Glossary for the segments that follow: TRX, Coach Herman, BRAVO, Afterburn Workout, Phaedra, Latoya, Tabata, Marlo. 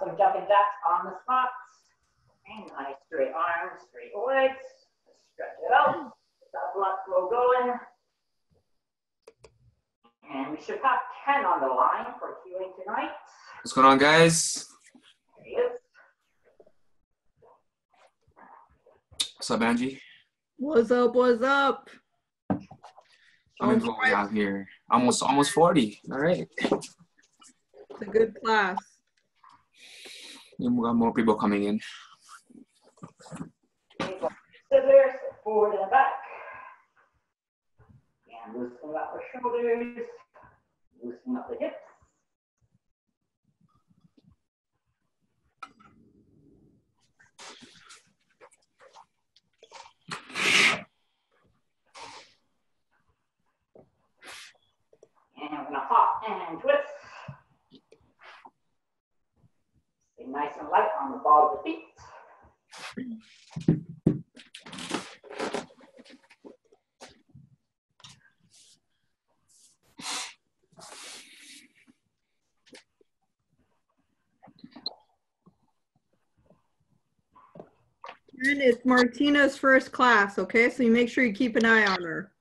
with some jumping jacks on the spot. And nice straight arms, straight legs. Stretch it out. That blood flow going. And we should have 10 on the line for queuing tonight. What's going on, guys? There he is. What's up, Angie? What's up? What's up? I'm enrolling out here. Almost 40. All right. It's a good class. We got more people coming in. Sit there, sit forward and back. And loosen up the shoulders. Loosen up the hips. And we're gonna hop and twist. Stay nice and light on the ball of the feet. And it's Martina's first class, okay? So you make sure you keep an eye on her.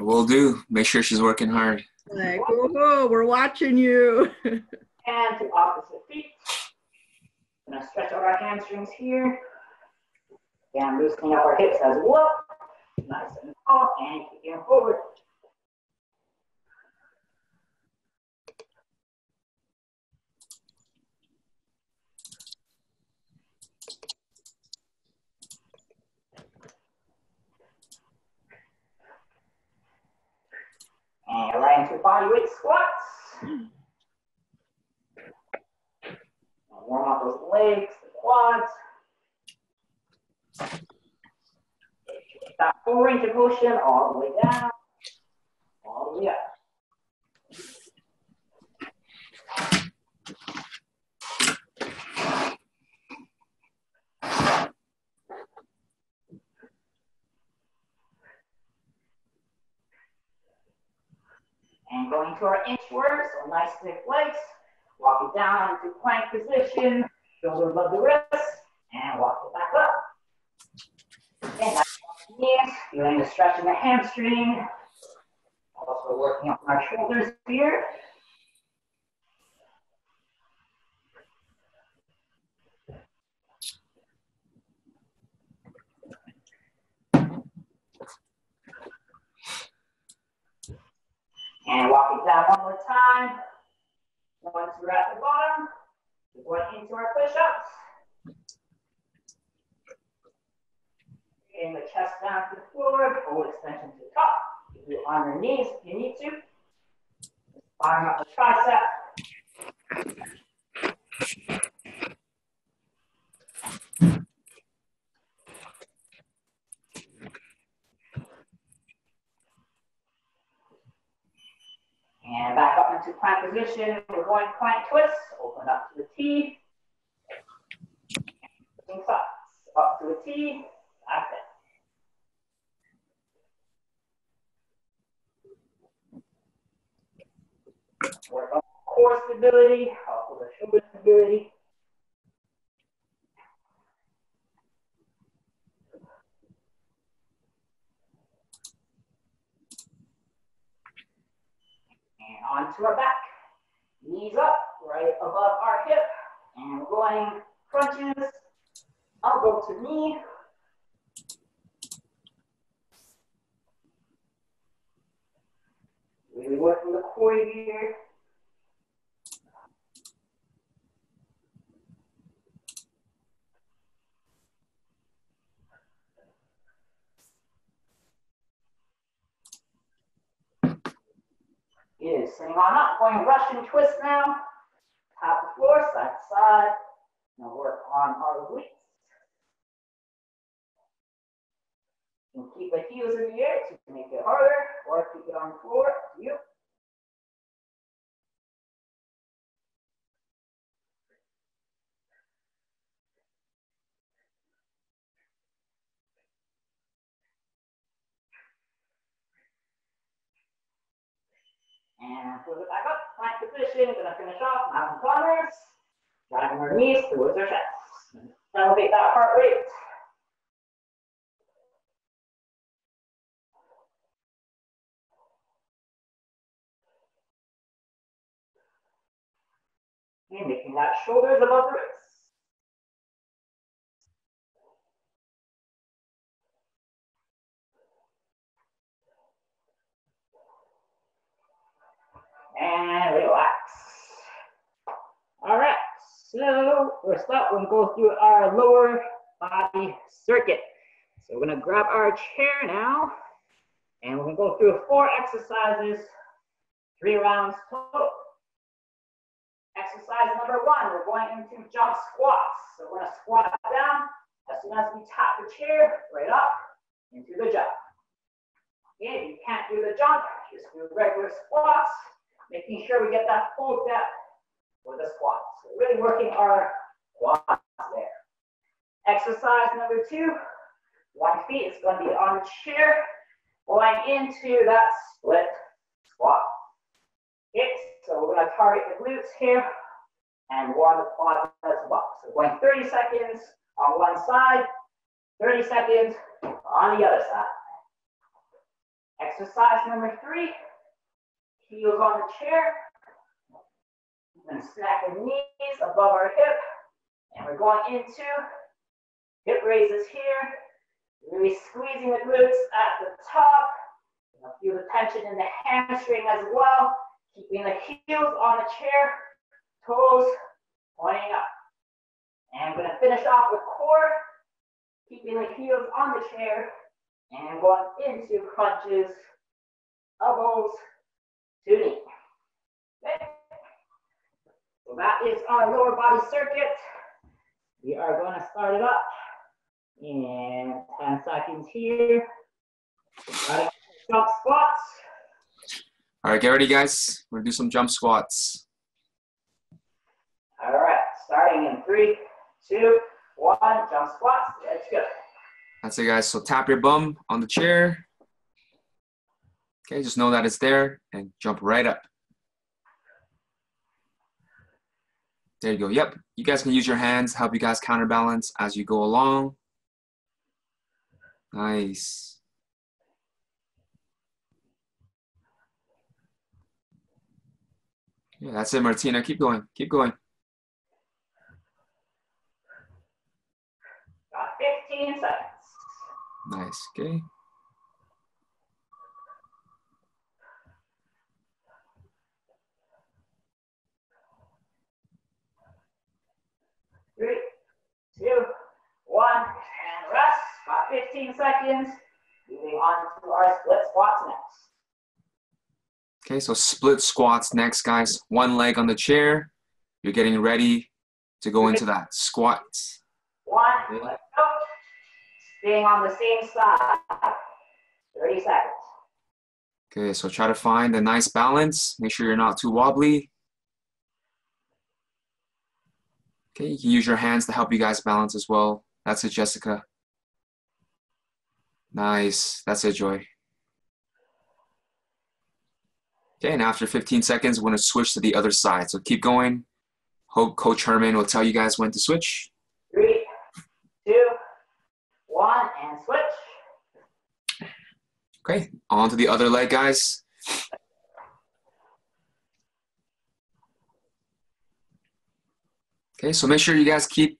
Will do. Make sure she's working hard. Like, whoa, we're watching you. And to opposite feet. Gonna stretch out our hamstrings here. And loosening up our hips as well. Nice and tall, and keep going forward. And lie into body weight squats. And warm up those legs, the quads. That full range of motion all the way down, all the way up. And going to our inchworm, so nice thick legs. Walk it down into plank position, shoulder above the wrist, and walk it back up. And that's what it is. Feeling the stretch in the hamstring. Also working on our shoulders here. And walk it down one more time. Once we're at the bottom, we're going into our push-ups. Getting the chest down to the floor, full extension to the top. You on your knees if you need to. Arm up the tricep. And back up into plank position. We're going plank twist. Open up to the T. And up to the T. That's it. Work on core stability, also the shoulder stability. And onto our back. Knees up, right above our hip. And we're going crunches, elbow to knee. Really working the core here. Yes, sitting on up, going Russian twist now. Tap the floor, side to side. Now work on our glutes. You can keep the heels in the air to make it harder, or keep it on the floor. You. And put it back up, plank position. Gonna finish off mountain climbers. Driving our knees towards our chest. Elevate that heart rate. And making that shoulders above the wrists. And relax. All right, so we're start. We'll go through our lower body circuit. So we're gonna grab our chair now, and we're gonna go through 4 exercises, 3 rounds total. Exercise number 1, we're going into jump squats. So we're gonna squat down. As soon as we tap the chair, right up into the jump. Again, if you can't do the jump, just do regular squats, making sure we get that full depth for the squats. So really working our quads there. Exercise number 2, one feet is going to be on the chair, going into that split squat. Okay, so we're going to target the glutes here and warm the quads as well. So going 30 seconds on one side, 30 seconds on the other side. Exercise number 3. Heels on the chair, and snap the knees above our hip, and we're going into hip raises here, really squeezing the glutes at the top, feel the tension in the hamstring as well, keeping the heels on the chair, toes pointing up. And we're going to finish off with core, keeping the heels on the chair, and going into crunches, elbows, knee. Okay. So that is our lower body circuit. We are going to start it up in 10 seconds here. Jump squats. All right, get ready, guys. We're going to do some jump squats. All right, starting in 3, 2, 1, jump squats. Let's go. That's it, guys. So tap your bum on the chair. Okay, just know that it's there and jump right up. There you go. Yep, you guys can use your hands, help you guys counterbalance as you go along. Nice. Yeah, that's it, Martina. Keep going. Keep going. Got 15 seconds. Nice. Okay. Three, 2, 1, and rest. About 15 seconds. Moving on to our split squats next. Okay, so split squats next, guys. One leg on the chair. You're getting ready to go into that squat. One, let's go. Staying on the same side. 30 seconds. Okay, so try to find a nice balance. Make sure you're not too wobbly. Okay, you can use your hands to help you guys balance as well. That's it, Jessica. Nice. That's it, Joy. Okay, and after 15 seconds, we're going to switch to the other side. So keep going. Hope Coach Herman will tell you guys when to switch. 3, 2, 1, and switch. Okay, on to the other leg, guys. Okay, so make sure you guys keep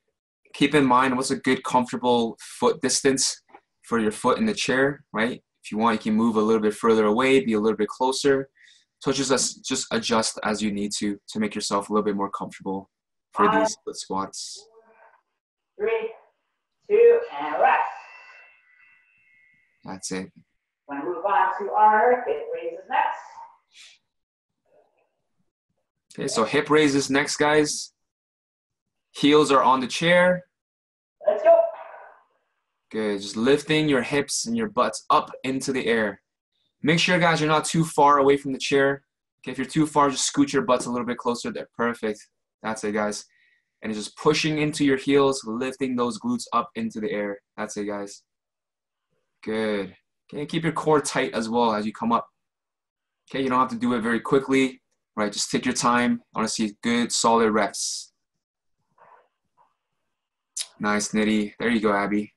in mind what's a good comfortable foot distance for your foot in the chair, right? If you want, you can move a little bit further away, be a little bit closer. So just adjust as you need to make yourself a little bit more comfortable for these split squats. 3, 2, and rest. That's it. We're gonna move on to our hip raises next. Okay, so hip raises next, guys. Heels are on the chair. Let's go. Good. Just lifting your hips and your butts up into the air. Make sure, guys, you're not too far away from the chair. Okay, if you're too far, just scoot your butts a little bit closer there. Perfect. That's it, guys. And just pushing into your heels, lifting those glutes up into the air. That's it, guys. Good. Okay, keep your core tight as well as you come up. Okay, you don't have to do it very quickly, right? Just take your time. I want to see good, solid reps. Nice, Nitty. There you go, Abby.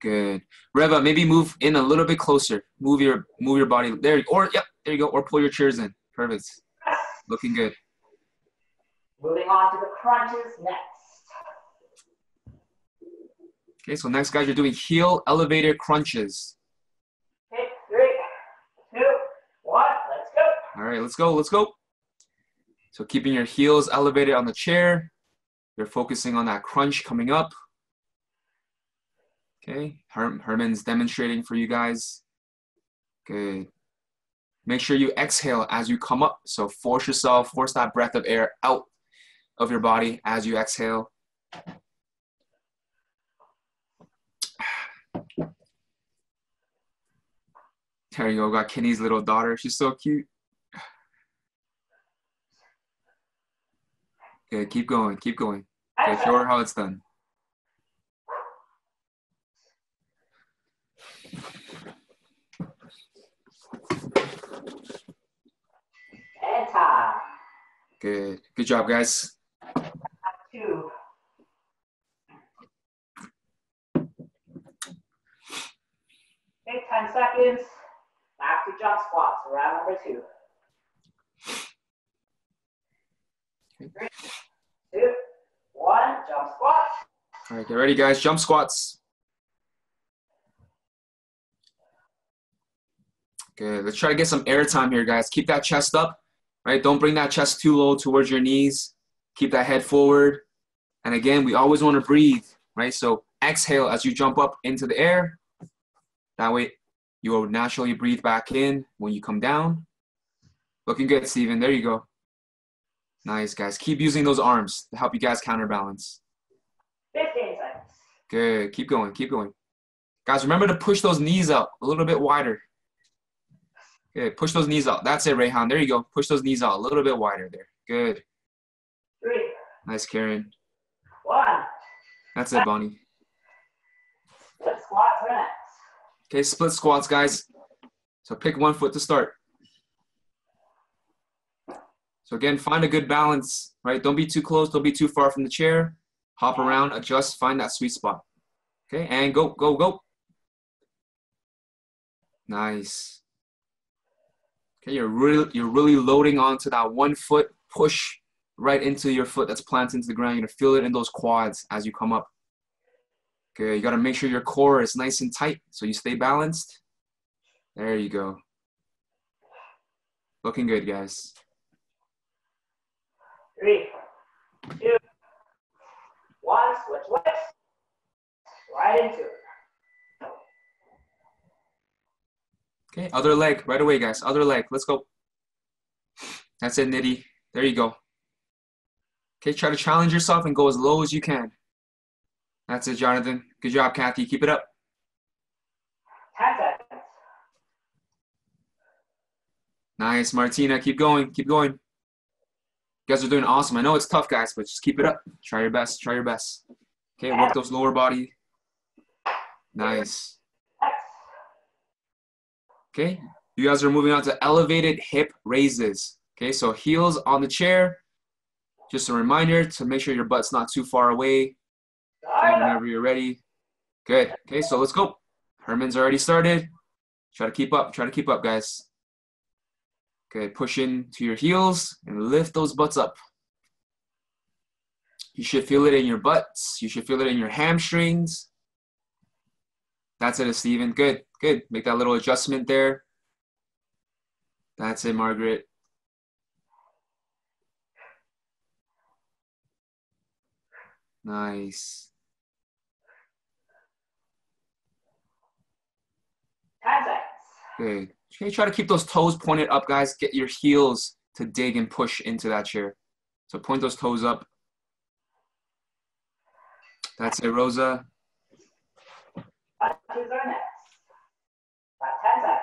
Good. Reva, maybe move in a little bit closer. Move your body there, or yep, there you go. Or pull your chairs in. Perfect. Yes. Looking good. Moving on to the crunches next. Okay, so next, guys, you're doing heel elevator crunches. Okay, 3, 2, 1, let's go. All right, let's go, let's go. So keeping your heels elevated on the chair. You're focusing on that crunch coming up. Okay, Herman's demonstrating for you guys. Good. Make sure you exhale as you come up. So force yourself, force that breath of air out of your body as you exhale. There you go, got Kenny's little daughter. She's so cute. Good, keep going, keep going. Okay, show her how it's done. Good. Good job, guys. 2. Okay, 10 seconds. Back to jump squats, round number 2. 3, 2, 1, jump squats. All right, get ready, guys. Jump squats. Good. Let's try to get some air time here, guys. Keep that chest up, right? Don't bring that chest too low towards your knees. Keep that head forward. And again, we always want to breathe, right? So exhale as you jump up into the air. That way, you will naturally breathe back in when you come down. Looking good, Steven. There you go. Nice, guys. Keep using those arms to help you guys counterbalance. 15 seconds. Good. Keep going. Keep going. Guys, remember to push those knees out a little bit wider. Good. Push those knees out. That's it, Rayhan. There you go. Push those knees out a little bit wider there. Good. 3. Nice, Karen. 1. That's it, Bonnie. Split squats for next. Okay, split squats, guys. So pick one foot to start. So again, find a good balance, right? Don't be too close, don't be too far from the chair. Hop around, adjust, find that sweet spot. Okay, and go, go, go. Nice. Okay, you're really loading onto that one foot, push right into your foot that's planted into the ground. You're gonna feel it in those quads as you come up. Okay, you gotta make sure your core is nice and tight so you stay balanced. There you go. Looking good, guys. 3, 2, 1, switch legs, right into it. Okay, other leg, right away, guys, other leg, let's go. That's it, Nitty, there you go. Okay, try to challenge yourself and go as low as you can. That's it, Jonathan, good job, Kathy, keep it up. 10 seconds. Nice, Martina, keep going, keep going. You guys are doing awesome. I know it's tough, guys, but just keep it up. Try your best. Try your best. Okay, work those lower body. Nice. Okay, you guys are moving on to elevated hip raises. Okay, so heels on the chair. Just a reminder to make sure your butt's not too far away. Okay, whenever you're ready. Good. Okay, so let's go. Herman's already started. Try to keep up. Try to keep up, guys. Good, push in to your heels and lift those butts up. You should feel it in your butts. You should feel it in your hamstrings. That's it, Steven. Good, good. Make that little adjustment there. That's it, Margaret. Nice. 10 seconds. Good. Okay, try to keep those toes pointed up, guys. Get your heels to dig and push into that chair. So point those toes up. That's it, Rosa. Crunches are next. About 10 seconds.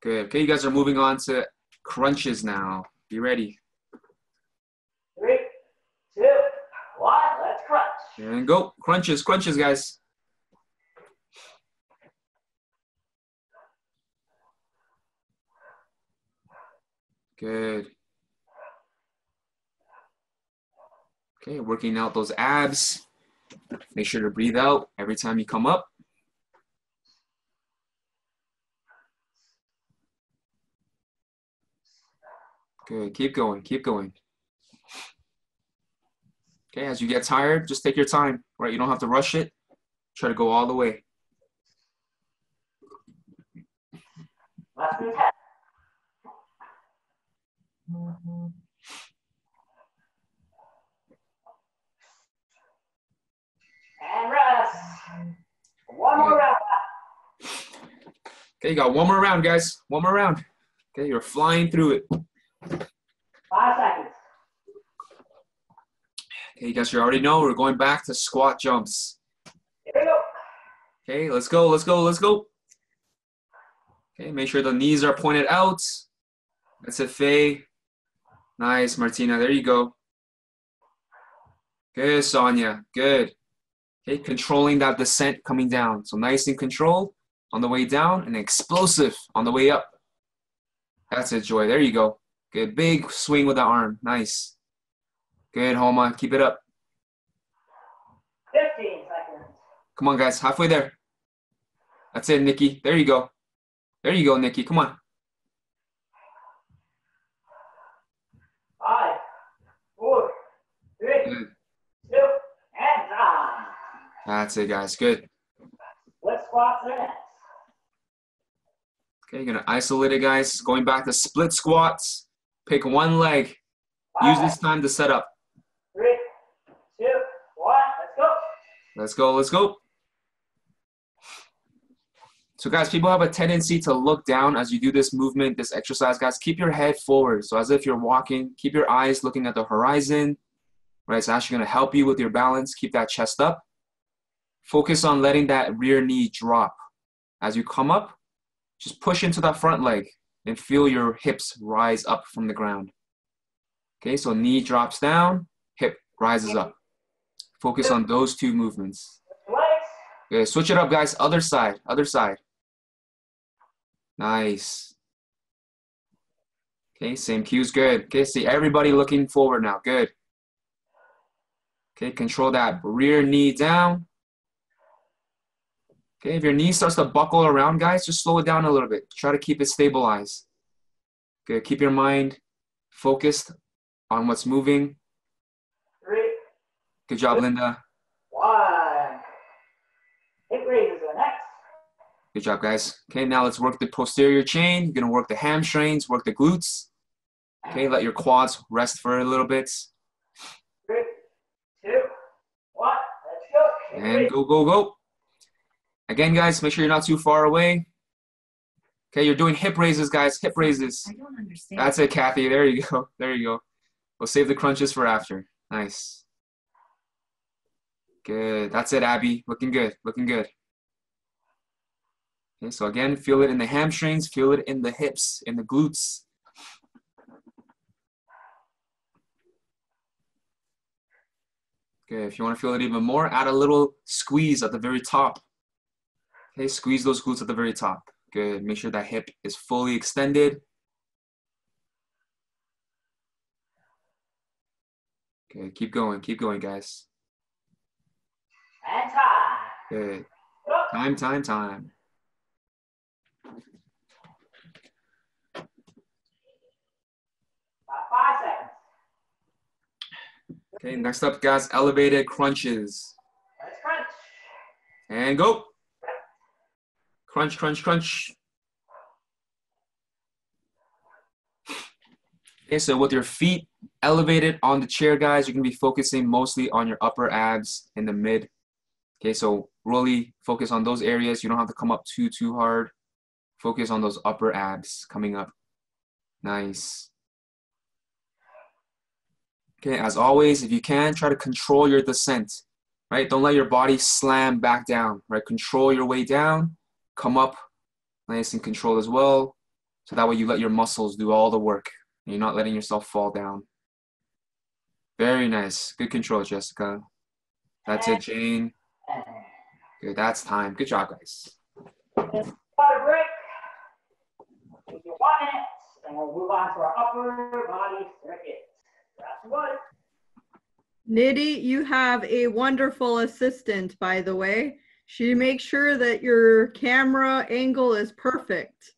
Good. Okay, you guys are moving on to crunches now. Be ready. 3, 2, 1, let's crunch. And go. Crunches, crunches, guys. Good. Okay, working out those abs. Make sure to breathe out every time you come up. Good, keep going, keep going. Okay, as you get tired, just take your time, right? You don't have to rush it. Try to go all the way. And rest. One more round. Okay, you got one more round, guys. One more round. Okay, you're flying through it. 5 seconds. Okay, you guys, you already know we're going back to squat jumps. Here we go. Okay, let's go, let's go, let's go. Okay, make sure the knees are pointed out. That's it, Faye. Nice, Martina. There you go. Good, Sonia. Good. Okay, controlling that descent coming down. So nice and controlled on the way down and explosive on the way up. That's it, Joy. There you go. Good. Big swing with the arm. Nice. Good, Homa. Keep it up. 15 seconds. Come on, guys. Halfway there. That's it, Nikki. There you go. There you go, Nikki. Come on. 5, 4, 3, good. 2, and down. That's it, guys. Good. Let's squat next. Okay, you're going to isolate it, guys. Going back to split squats. Pick one leg. Use this time to set up. 3, 2, 1. Let's go. Let's go. Let's go. So guys, people have a tendency to look down as you do this movement, this exercise, guys. Keep your head forward. So as if you're walking, keep your eyes looking at the horizon, right? It's actually going to help you with your balance. Keep that chest up. Focus on letting that rear knee drop. As you come up, just push into that front leg and feel your hips rise up from the ground. Okay, so knee drops down, hip rises up. Focus on those two movements. Okay, switch it up, guys. Other side, other side. Nice. Okay, same cues, good. Okay, see everybody looking forward now, good. Okay, control that rear knee down. Okay, if your knee starts to buckle around, guys, just slow it down a little bit. Try to keep it stabilized. Good, keep your mind focused on what's moving. 3. Good job, Linda. 1. Hip raises are next. Good job, guys. Okay, now let's work the posterior chain. You're gonna work the hamstrings, work the glutes. Okay, let your quads rest for a little bit. 3, 2, 1, let's go. And go, go, go. Again, guys, make sure you're not too far away. Okay, you're doing hip raises, guys, hip raises. I don't understand. That's it, Kathy, there you go, there you go. We'll save the crunches for after, nice. Good, that's it, Abby, looking good, looking good. Okay, so again, feel it in the hamstrings, feel it in the hips, in the glutes. Okay, if you wanna feel it even more, add a little squeeze at the very top. Okay, squeeze those glutes at the very top. Good, make sure that hip is fully extended. Okay, keep going, guys. And time. Good, time, time, time. About 5 seconds. Okay, next up, guys, elevated crunches. Let's crunch. And go. Crunch, crunch, crunch. Okay, so with your feet elevated on the chair, guys, you're gonna be focusing mostly on your upper abs and the mid. Okay, so really focus on those areas. You don't have to come up too hard. Focus on those upper abs coming up. Nice. Okay, as always, if you can, try to control your descent, right? Don't let your body slam back down, right? Control your way down. Come up, nice and controlled as well. So that way you let your muscles do all the work. You're not letting yourself fall down. Very nice. Good control, Jessica. That's it, Jane. Good, that's time. Good job, guys. Let's start a break. If you want it, and we'll move on to our upper body circuit. That's what. Nidhi, you have a wonderful assistant, by the way. She makes sure that your camera angle is perfect.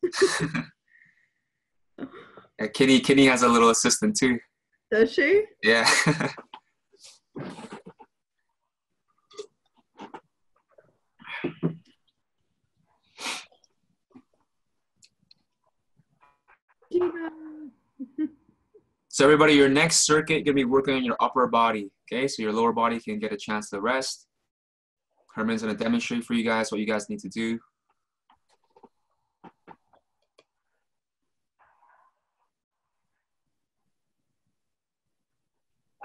Yeah, Kitty has a little assistant too. Does she? Yeah. So everybody, your next circuit, you're gonna be working on your upper body, okay? So your lower body can get a chance to rest. Herman's gonna demonstrate for you guys what you guys need to do.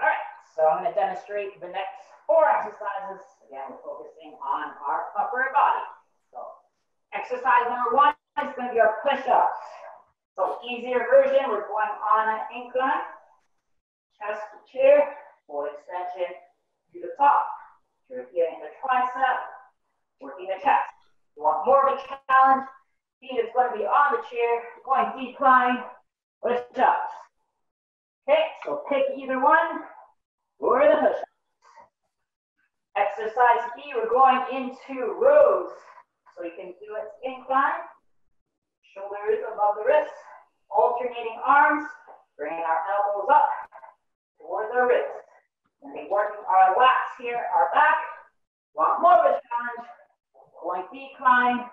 All right, so I'm gonna demonstrate the next 4 exercises. Again, we're focusing on our upper body. So exercise number 1 is gonna be our push-ups. So easier version, we're going on an incline, chest to chair, full extension to the top. You're feeling the tricep, working the chest. You want more of a challenge, feet is going to be on the chair, going decline, push-ups. Okay, so pick either one or the push-ups. Exercise B, we're going into rows. So you can do it incline. Shoulders above the wrists, alternating arms, bringing our elbows up towards our wrists. And we're working our lats here, our back. Want more of a challenge, going decline,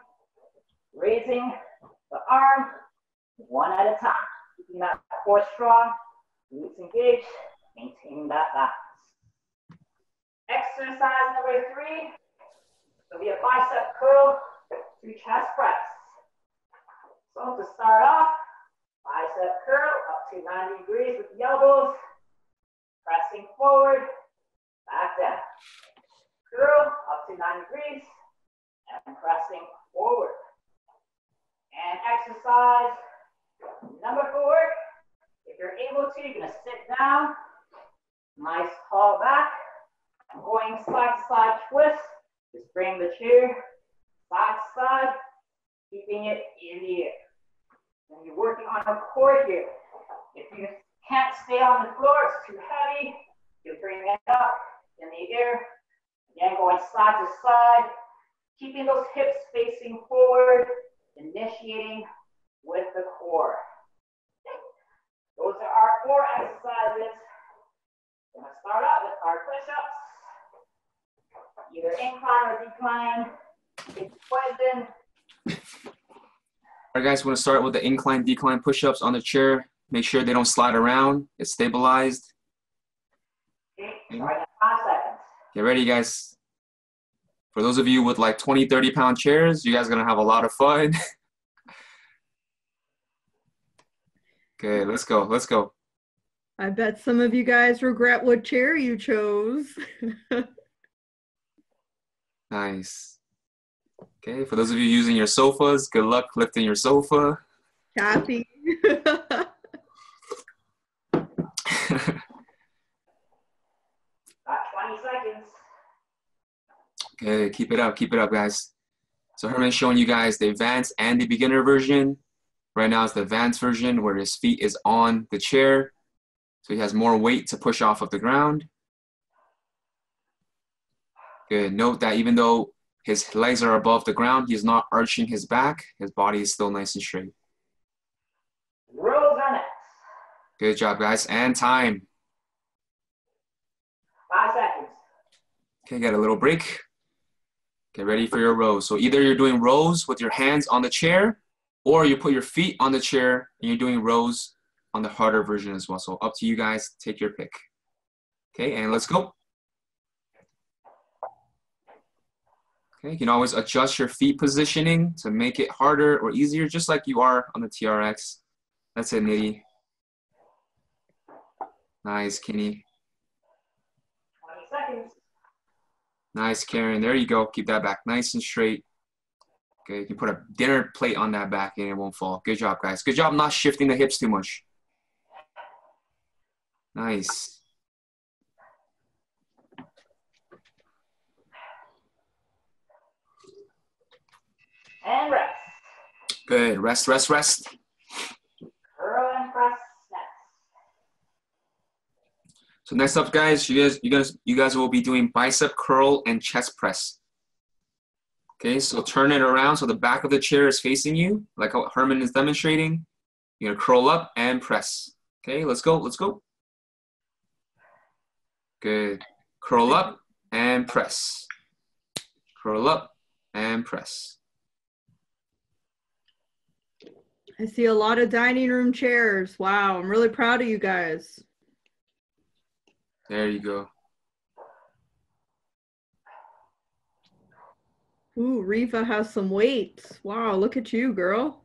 raising the arm, one at a time. Keeping that core strong, glutes engaged, maintaining that balance. Exercise number 3, it'll be a bicep curl through chest press. So to start off, bicep curl up to 90 degrees with the elbows, pressing forward, back down. Curl up to 90 degrees and pressing forward. And exercise number 4, if you're able to, you're going to sit down, nice tall back. I'm going side to side twist, just bring the chair side to side, keeping it in the air. And you're working on a core here. If you can't stay on the floor, it's too heavy, you bring it up in the air. Again, going side to side, keeping those hips facing forward, initiating with the core. Those are our 4 exercises. We're going to start out with our push-ups. Either incline or decline. It's poison. All right, guys, we're going to start with the incline, decline push-ups on the chair. Make sure they don't slide around. It's stabilized. Okay, start at 5 seconds. Get ready, guys. For those of you with like 20, 30-pound chairs, you guys are going to have a lot of fun. Okay, let's go. Let's go. I bet some of you guys regret what chair you chose. Nice. Okay, for those of you using your sofas, good luck lifting your sofa. Happy. About 20 seconds. Okay, keep it up, guys. So Herman's showing you guys the advanced and the beginner version. Right now it's the advanced version where his feet is on the chair. So he has more weight to push off of the ground. Good, note that even though his legs are above the ground, he's not arching his back. His body is still nice and straight. Rows on it. Good job, guys. And time. 5 seconds. Okay, got a little break. Get ready for your rows. So either you're doing rows with your hands on the chair, or you put your feet on the chair and you're doing rows on the harder version as well. So up to you guys. Take your pick. Okay, and let's go. Okay, you can always adjust your feet positioning to make it harder or easier, just like you are on the TRX. That's it, Nidhi. Nice, Kenny. 20 seconds. Nice, Karen. There you go. Keep that back nice and straight. Okay, you can put a dinner plate on that back and it won't fall. Good job, guys. Good job not shifting the hips too much. Nice. And rest. Good. Rest, rest, rest. Curl and press. Next. So next up, guys, you guys will be doing bicep curl and chest press. Okay, so turn it around so the back of the chair is facing you, like how Herman is demonstrating. You're gonna curl up and press. Okay, let's go, let's go. Good. Curl up and press. Curl up and press. I see a lot of dining room chairs. Wow, I'm really proud of you guys. There you go. Ooh, Riva has some weights. Wow, look at you, girl.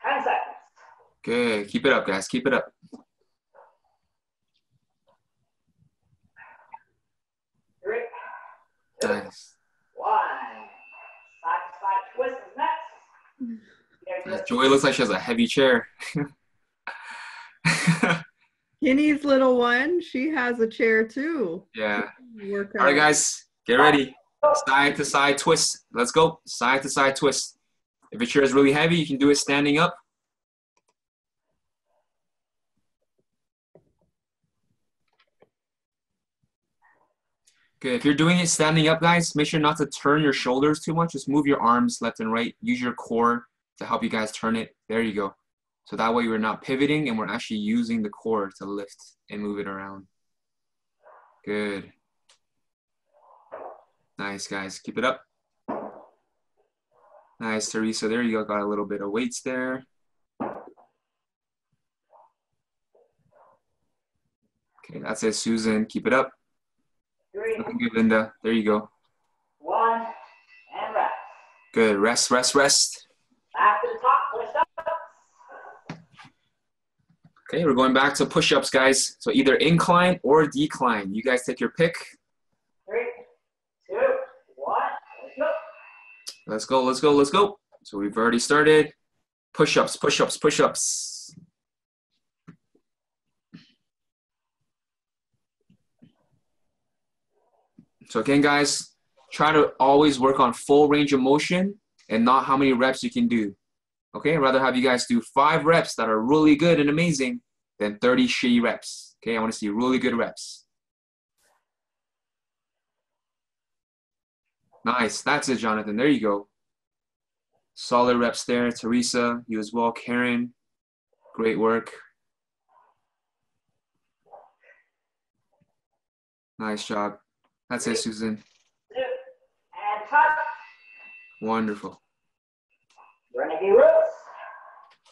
10 seconds. Good, keep it up, guys, keep it up. Three, two, nice. One. Side twist is next. Yes, Joy looks like she has a heavy chair. Kenny's little one, she has a chair too. Yeah. All right, guys, get ready. Side to side twist. Let's go. Side to side twist. If your chair is really heavy, you can do it standing up. Good. If you're doing it standing up, guys, make sure not to turn your shoulders too much. Just move your arms left and right. Use your core to help you guys turn it. There you go. So that way we're not pivoting and we're actually using the core to lift and move it around. Good. Nice, guys. Keep it up. Nice, Teresa. There you go. Got a little bit of weights there. Okay, that's it, Susan. Keep it up. Three. Looking good, Linda. There you go. One, and rest. Good. Rest, rest, rest. Back to the top. Okay, we're going back to push-ups, guys. So either incline or decline. You guys take your pick. 3, 2, 1, let's go. Let's go, let's go, let's go. So we've already started. Push-ups, push-ups, push-ups. So again, guys, try to always work on full range of motion and not how many reps you can do. Okay, I'd rather have you guys do 5 reps that are really good and amazing than 30 shitty reps. Okay, I want to see really good reps. Nice, that's it, Jonathan. There you go. Solid reps there, Teresa, you as well, Karen. Great work. Nice job. That's it, Susan. 2, and touch. Wonderful. Renegade Roots,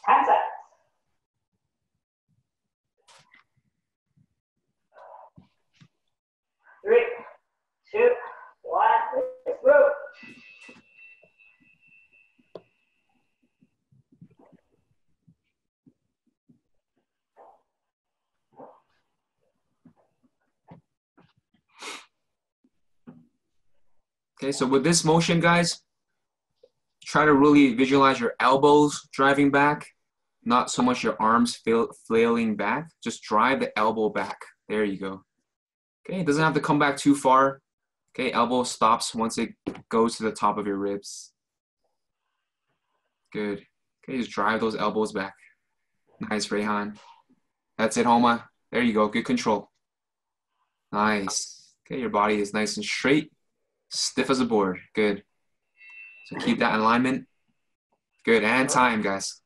10 seconds. Three, two, one, let's root. Okay, so with this motion, guys, try to really visualize your elbows driving back, not so much your arms flailing back. Just drive the elbow back. There you go. Okay, it doesn't have to come back too far. Okay, elbow stops once it goes to the top of your ribs. Good. Okay, just drive those elbows back. Nice, Rayhan. That's it, Homa. There you go. Good control. Nice. Okay, your body is nice and straight, stiff as a board. Good. So keep that alignment. Good, and time, guys.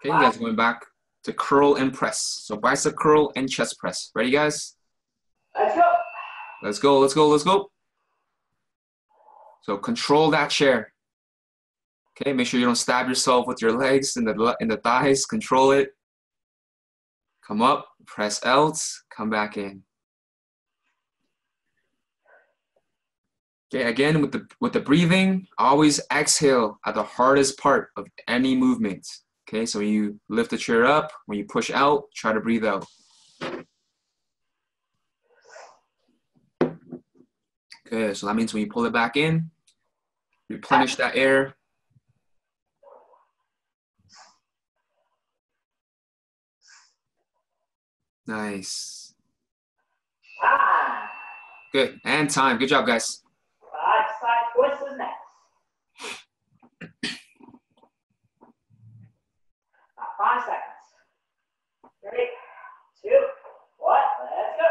Okay, you guys are going back to curl and press. So bicep curl and chest press. Ready, guys? Let's go. Let's go, let's go, let's go. So control that chair. Okay, make sure you don't stab yourself with your legs and in the thighs. Control it. Come up, press out, come back in. Okay, again, with the breathing, always exhale at the hardest part of any movement. Okay, so when you lift the chair up, when you push out, try to breathe out. Good, so that means when you pull it back in, replenish that air. Nice. Good, and time. Good job, guys. Side twist is next. 5 seconds. 3, 2, 1, let's go.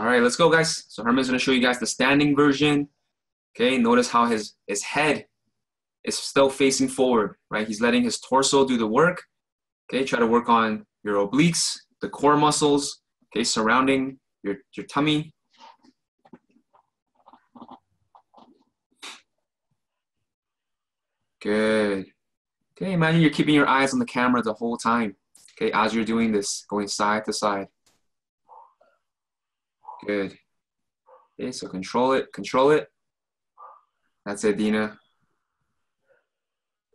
All right, let's go, guys. So Herman's gonna show you guys the standing version. Okay, notice how his head is still facing forward, right? He's letting his torso do the work. Okay, try to work on your obliques, the core muscles, okay, surrounding your tummy. Good. Okay, imagine you're keeping your eyes on the camera the whole time. Okay, as you're doing this, going side to side. Good. Okay, so control it, control it. That's it, Dina.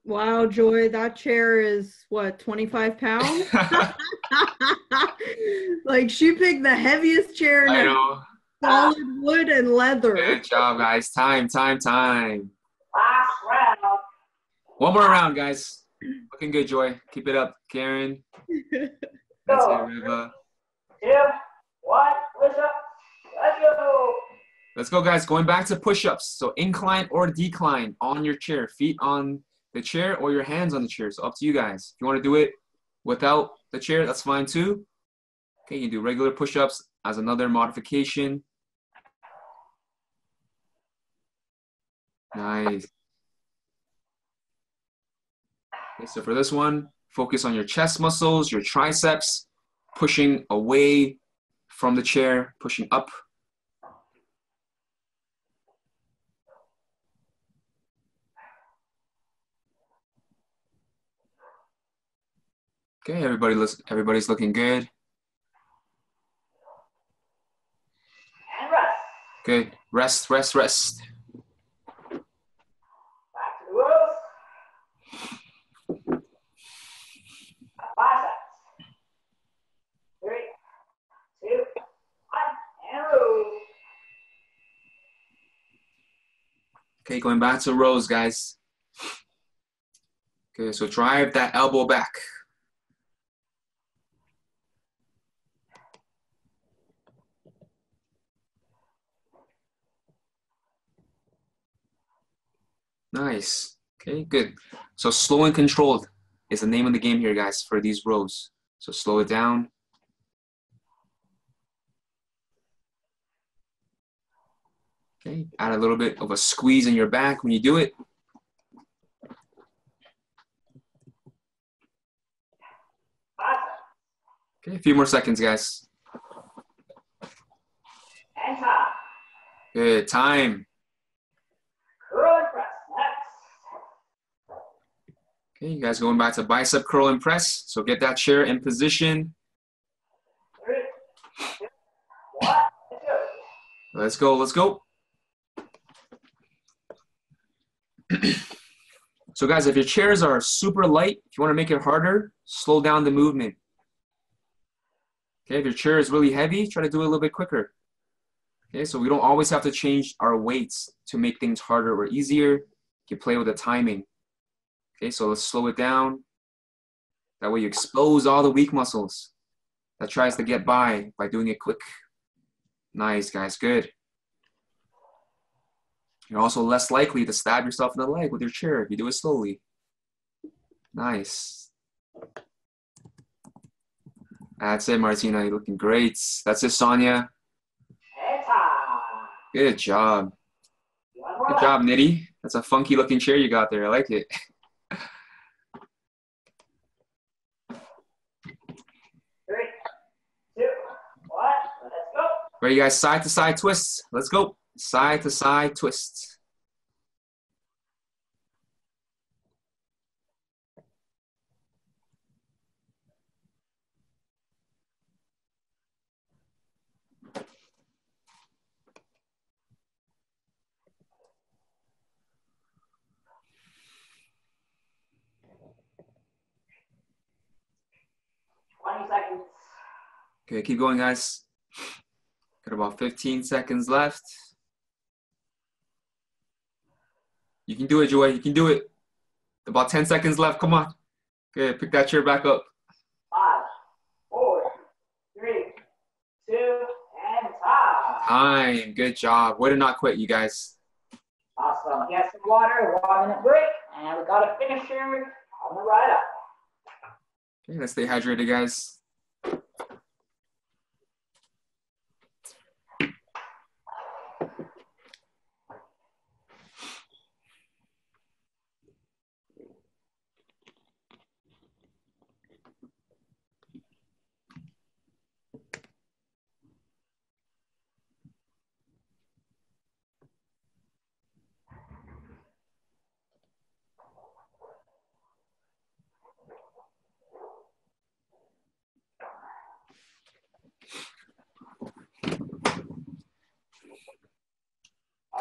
Wow, Joy, that chair is, what, 25 pounds? Like, she picked the heaviest chair in solid wood and leather. Good job, guys. Time, time, time. Last round. One more round, guys. Looking good, Joy. Keep it up, Karen. That's it, Riva. 2, 1, push up. Let's go. Let's go, guys. Going back to push-ups. So incline or decline on your chair. Feet on the chair or your hands on the chair. So up to you guys. If you want to do it without the chair, that's fine too. Okay, you can do regular push-ups as another modification. Nice. Okay, so for this one, focus on your chest muscles, your triceps, pushing away from the chair, pushing up. Okay, everybody's looking good. And rest. Good. Rest, rest, rest. Back to the rows. 5 seconds. 3, 2, 1, and row. Okay, going back to rows, guys. Okay, so drive that elbow back. Nice. Okay, good. So slow and controlled is the name of the game here, guys, for these rows. So slow it down. Okay, add a little bit of a squeeze in your back when you do it. Okay, a few more seconds, guys. Good time. Okay, you guys going back to bicep curl and press. So get that chair in position. 3, 2, 1, let's go. Let's go. So guys, if your chairs are super light, if you want to make it harder, slow down the movement. Okay, if your chair is really heavy, try to do it a little bit quicker. Okay, so we don't always have to change our weights to make things harder or easier. You can play with the timing. Okay, so let's slow it down. That way you expose all the weak muscles that tries to get by doing it quick. Nice, guys, good. You're also less likely to stab yourself in the leg with your chair if you do it slowly. Nice. That's it, Martina, you're looking great. That's it, Sonia. Good job. Good job, Nitty. That's a funky looking chair you got there, I like it. Ready, guys? Side to side twists. Let's go. Side to side twists. Okay, keep going, guys. Got about 15 seconds left. You can do it, Joy. You can do it. About 10 seconds left. Come on. Good. Pick that chair back up. 5, 4, 3, 2, and time. Time. Good job. Way to not quit, you guys. Awesome. Get some water, 1 minute break, and we got a finisher on the right up. Okay, let's stay hydrated, guys.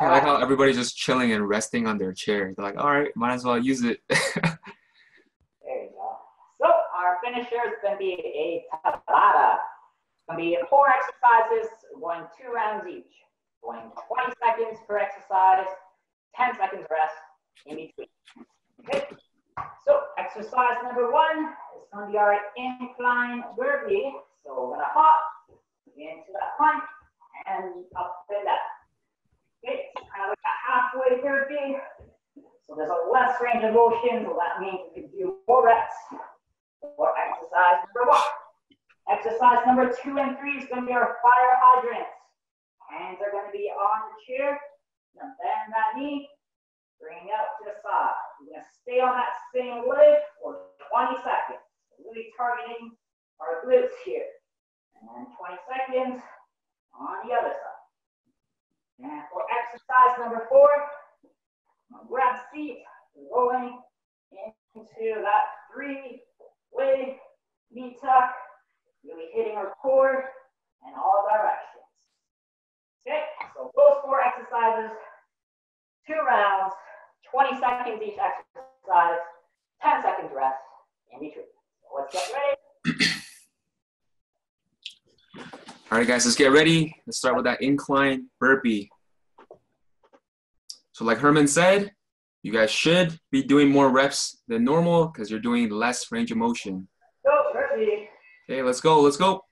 I like how everybody's just chilling and resting on their chairs. They're like, all right, might as well use it. There you go. So our finisher is going to be a Tabata. It's going to be 4 exercises, going 2 rounds each. Going 20 seconds per exercise, 10 seconds rest in between. Okay. So exercise number 1 is going to be our incline burpee. So we're going to hop into that plank and up to that. Okay, now we got halfway burpee, so there's a less range of motion, so that means you can do more reps for exercise number 1. Exercise number 2 and 3 is going to be our fire hydrants. Hands are going to be on the chair, now bend that knee, bring it up to the side. We're going to stay on that same leg for 20 seconds, so really targeting our glutes here, and then 20 seconds on the other side. And for exercise number 4, grab seat, rolling into that 3-way knee tuck, really hitting our core in all directions. Okay, so those 4 exercises, 2 rounds, 20 seconds each exercise, 10 seconds rest in between. So let's get ready. All right, guys, let's get ready. Let's start with that incline burpee. So like Herman said, you guys should be doing more reps than normal because you're doing less range of motion. Go, burpee. Okay, let's go, let's go.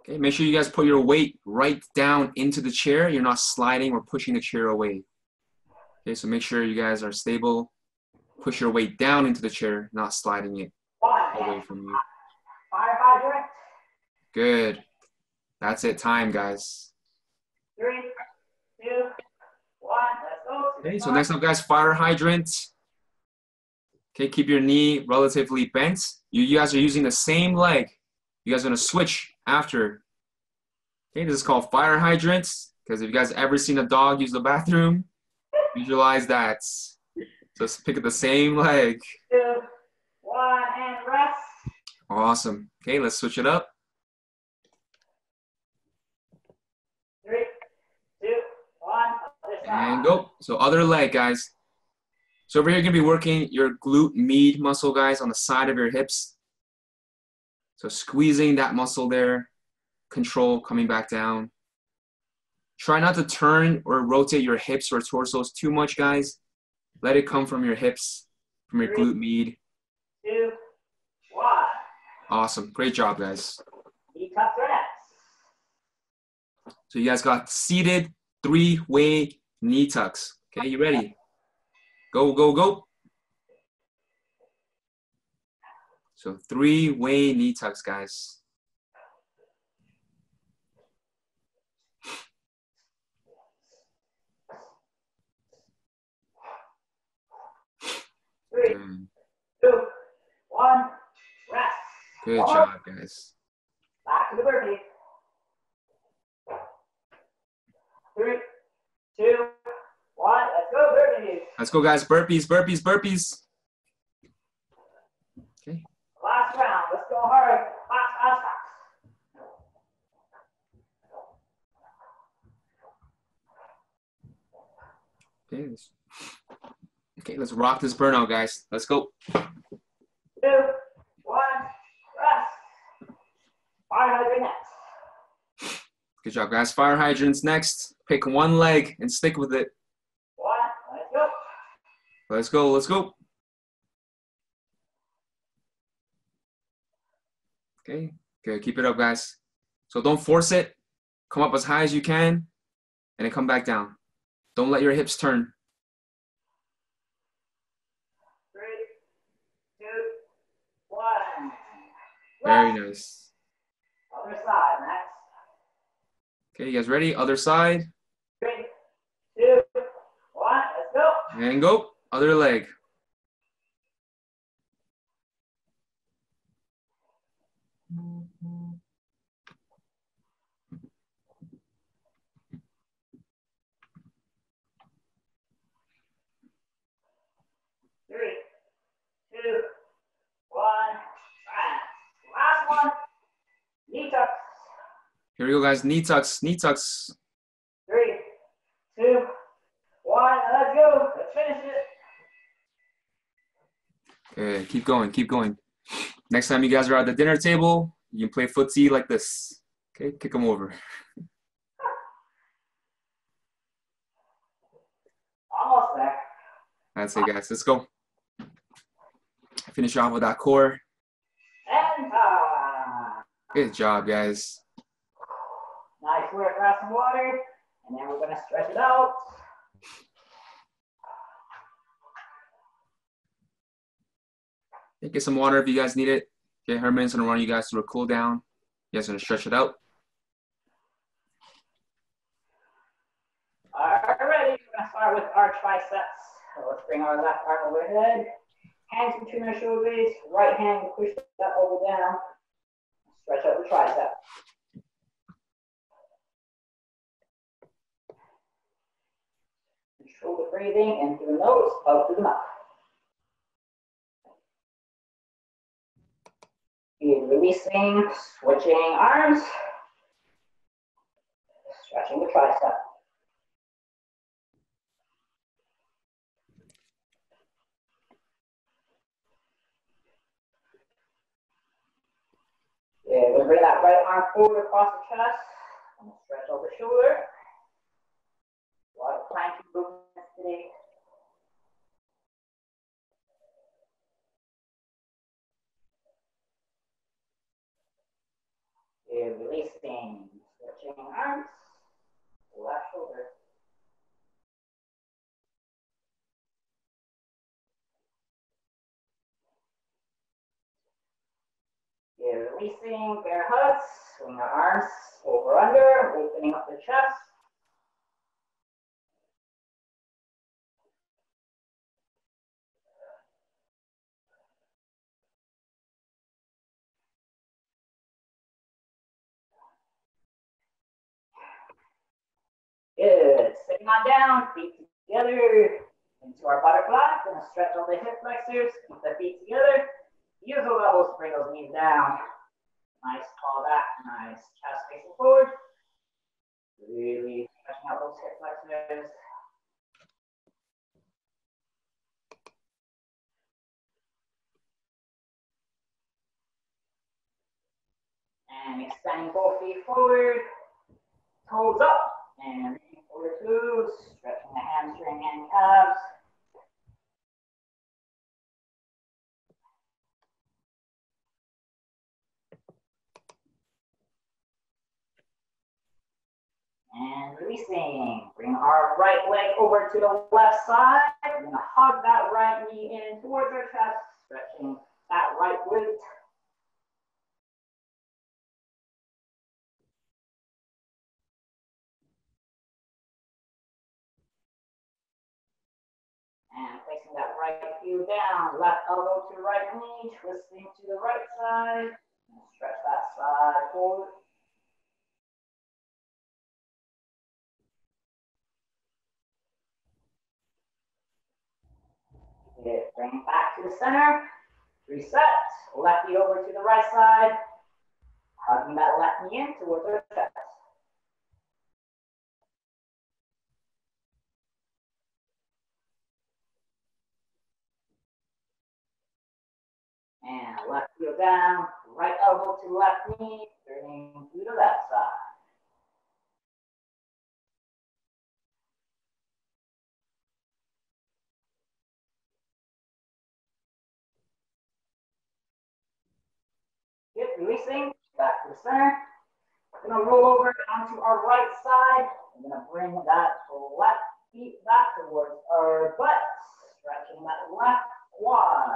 Okay, make sure you guys put your weight right down into the chair. You're not sliding or pushing the chair away. Okay, so make sure you guys are stable. Push your weight down into the chair, not sliding it away from you. Fire hydrant. Good. That's it. Time, guys. 3, 2, 1. Let's go. Okay, so next up, guys, fire hydrant. Okay, keep your knee relatively bent. You guys are using the same leg. You guys are going to switch after. Okay, this is called fire hydrant because if you guys ever seen a dog use the bathroom, visualize that. Just pick up the same leg. 2, 1, and rest. Awesome. Okay, let's switch it up. 3, 2, 1. And go. So other leg, guys. So over here, you're going to be working your glute med muscle, guys, on the side of your hips. So squeezing that muscle there. Control, coming back down. Try not to turn or rotate your hips or torsos too much, guys. Let it come from your hips, from your glute med. 2, 1. Awesome. Great job, guys. So you guys got seated 3-way knee tucks. Okay, you ready? Go, go, go. So 3-way knee tucks, guys. Good. 2, 1, rest. Good job, guys. Back to the burpee. 3, 2, 1, let's go, burpees. Let's go, guys, burpees, burpees, burpees. Okay. Last round, let's go hard. Fast, fast, fast. Okay, Okay, let's rock this burnout, guys. Let's go. 2, 1, rest. Fire hydrant next. Good job, guys. Fire hydrants next. Pick one leg and stick with it. 1, let's go. Let's go, let's go. Okay, good. Keep it up, guys. So don't force it. Come up as high as you can and then come back down. Don't let your hips turn. Very nice. Other side, Max. Okay, you guys ready? Other side. 3, 2, 1, let's go. And go. Other leg. Here we go, guys. Knee tucks, knee tucks. 3, 2, 1. Let's go. Let's finish it. Okay, keep going, keep going. Next time you guys are at the dinner table, you can play footsie like this. Okay, kick them over. Almost there. That's it, guys. Let's go. Finish off with that core. And good job, guys. Nice work, grab some water, and then we're going to stretch it out. Get some water if you guys need it. Okay, Herman's going to run you guys through a cool down. You guys are going to stretch it out. All right, we're going to start with our triceps. So let's bring our left arm overhead. Hands between our shoulders. Right hand, push that elbow down. Stretch out the tricep. Shoulder breathing and through the nose, out through the mouth. And releasing, switching arms, stretching the tricep. Yeah, we're gonna bring that right arm forward across the chest, and stretch over the shoulder. A lot of planking movements today. And releasing, stretching arms, left shoulder. And releasing, bear hugs, swing our arms over under, opening up the chest. Good. Sitting on down, feet together into our butterfly. Gonna stretch all the hip flexors, keep the feet together. Use the levels, bring those knees down. Nice claw back, nice chest facing forward. Really stretching out those hip flexors. And extending both feet forward, toes up. And forward twos, stretching the hamstring and calves. And releasing. Bring our right leg over to the left side. We're going to hug that right knee in towards our chest, stretching that right glute. And placing that right heel down, left elbow to right knee, twisting to the right side, and stretch that side forward. Good. Bring it back to the center, reset, left knee over to the right side, hugging that left knee in towards our chest. And left heel down, right elbow to left knee, turning to the left side. Good, releasing, back to the center. We're gonna roll over onto our right side. We're gonna bring that left feet back towards our butt, stretching that left quad.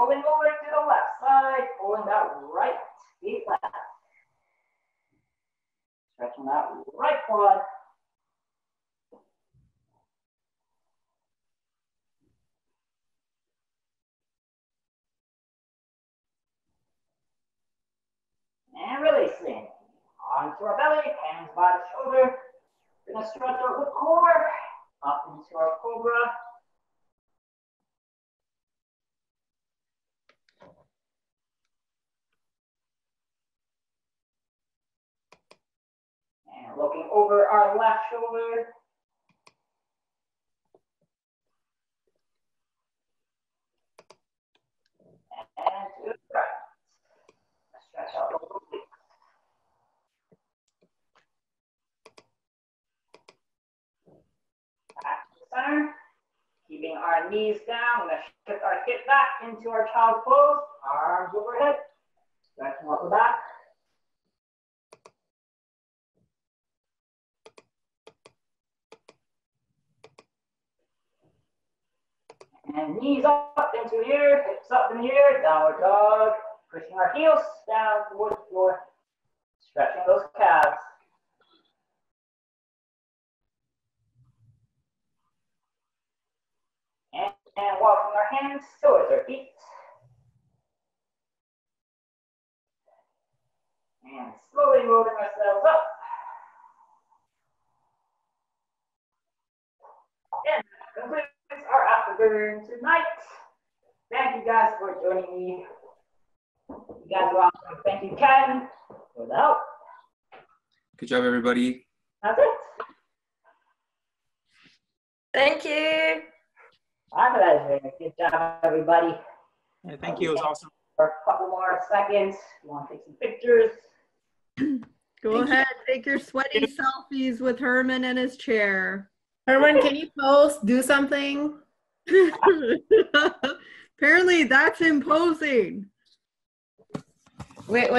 Rolling over to the left side, pulling that right knee flat. Stretching that right quad. And releasing. Onto our belly, hands by the shoulder. We're gonna stretch our hook core up into our cobra. And looking over our left shoulder. And to the right. Stretch out the obliques. Back to the center. Keeping our knees down. We're going to shift our hip back into our child's pose. Arms overhead. Stretching out the back. And knees up into here, hips up in here, downward dog. Pushing our heels down towards the floor. Stretching those calves. And walking our hands towards our feet. And slowly rolling ourselves up. And that concludes our Afterburn tonight. Thank you guys for joining me. You guys are awesome. Thank you, Ken, for the help. Good job, everybody. That's it. Thank you. My pleasure. Good job, everybody. Yeah, thank you. It was awesome. For a couple more seconds. You want to take some pictures? Go ahead. Take your sweaty selfies with Herman and his chair. Herman, can you post? Do something? Apparently, that's him posing. Wait.